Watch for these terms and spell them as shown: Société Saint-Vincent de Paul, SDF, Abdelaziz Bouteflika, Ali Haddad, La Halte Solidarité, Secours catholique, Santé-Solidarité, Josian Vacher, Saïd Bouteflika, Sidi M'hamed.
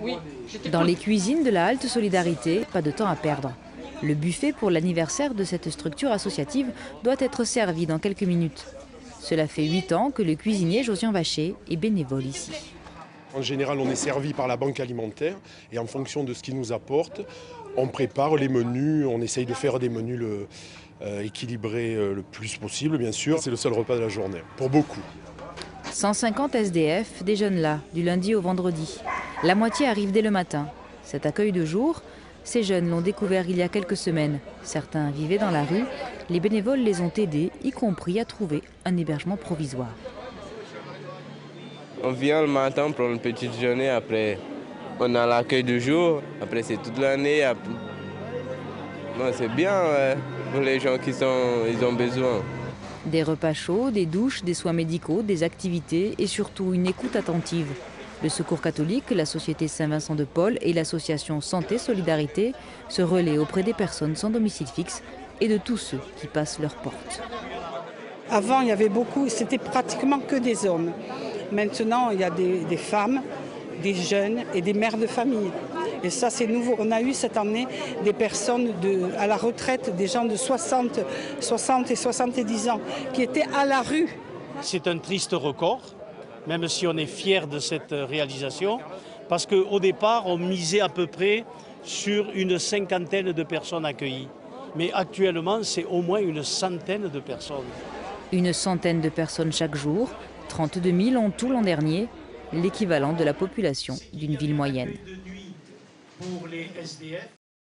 Oui. Dans les cuisines de la Halte Solidarité, pas de temps à perdre. Le buffet pour l'anniversaire de cette structure associative doit être servi dans quelques minutes. Cela fait 8 ans que le cuisinier Josian Vacher est bénévole ici. En général, on est servi par la banque alimentaire et en fonction de ce qu'ils nous apportent, on prépare les menus, on essaye de faire des menus équilibrés le plus possible, bien sûr. C'est le seul repas de la journée, pour beaucoup. 150 SDF déjeunent là, du lundi au vendredi. La moitié arrive dès le matin. Cet accueil de jour, ces jeunes l'ont découvert il y a quelques semaines. Certains vivaient dans la rue, les bénévoles les ont aidés, y compris à trouver un hébergement provisoire. On vient le matin pour le petit déjeuner, après on a l'accueil du jour, après c'est toute l'année. Après... C'est bien ouais, pour les gens qui ils ont besoin. Des repas chauds, des douches, des soins médicaux, des activités et surtout une écoute attentive. Le Secours catholique, la Société Saint-Vincent de Paul et l'association Santé-Solidarité se relaient auprès des personnes sans domicile fixe et de tous ceux qui passent leur porte. Avant, il y avait beaucoup, c'était pratiquement que des hommes. Maintenant, il y a des femmes, des jeunes et des mères de famille. Et ça, c'est nouveau. On a eu cette année des personnes à la retraite, des gens de 60 et 70 ans qui étaient à la rue. C'est un triste record, même si on est fier de cette réalisation, parce qu'au départ, on misait à peu près sur une cinquantaine de personnes accueillies. Mais actuellement, c'est au moins une centaine de personnes. Une centaine de personnes chaque jour. 32 000 en tout l'an dernier, l'équivalent de la population d'une ville moyenne.